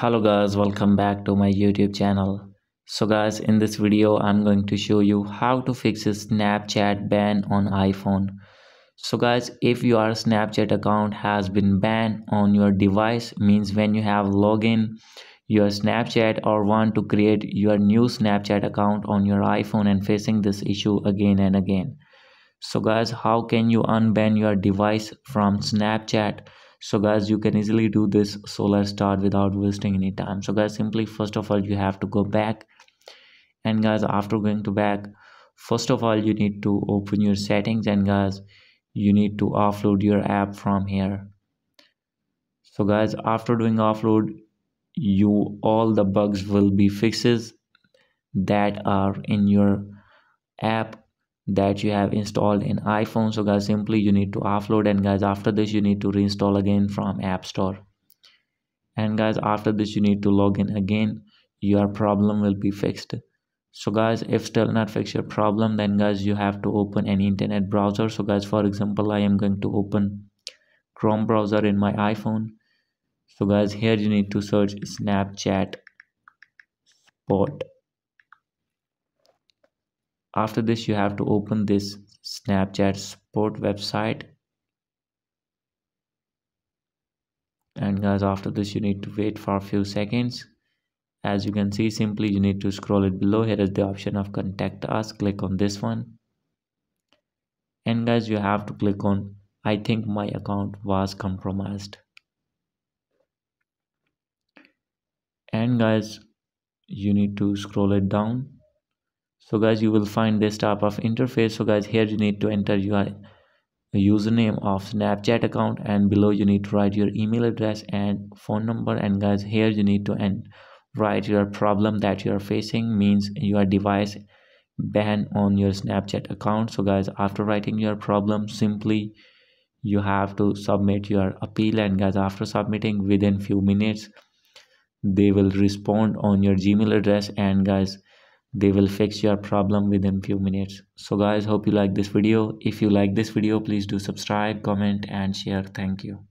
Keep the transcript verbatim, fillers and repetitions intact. Hello guys, welcome back to my YouTube channel. So guys, in this video I'm going to show you how to fix a Snapchat ban on iPhone. So guys, if your Snapchat account has been banned on your device, means when you have login your Snapchat or want to create your new Snapchat account on your iPhone and facing this issue again and again. So guys, how can you unban your device from Snapchat? So guys, you can easily do this, so let's start without wasting any time. So guys, simply first of all you have to go back, and guys after going to back, first of all you need to open your settings, and guys you need to offload your app from here. So guys, after doing offload, you all the bugs will be fixes that are in your app that you have installed in iPhone. So guys, simply you need to offload, and guys after this you need to reinstall again from App Store, and guys after this you need to log in again. Your problem will be fixed. So guys, if still not fix your problem, then guys you have to open any internet browser. So guys, for example, I am going to open Chrome browser in my iPhone. So guys, here you need to search Snapchat Spot. After this you have to open this Snapchat support website, and guys after this you need to wait for a few seconds. As you can see, simply you need to scroll it below. Here is the option of contact us, click on this one, and guys you have to click on I think my account was compromised. And guys you need to scroll it down. So guys, you will find this type of interface. So guys, here you need to enter your username of Snapchat account, and below you need to write your email address and phone number. And guys, here you need to and write your problem that you are facing, means your device ban on your Snapchat account. So guys, after writing your problem, simply you have to submit your appeal, and guys after submitting, within few minutes they will respond on your Gmail address, and guys they will fix your problem within few minutes. So guys, hope you like this video. If you like this video, please do subscribe, comment and share. Thank you.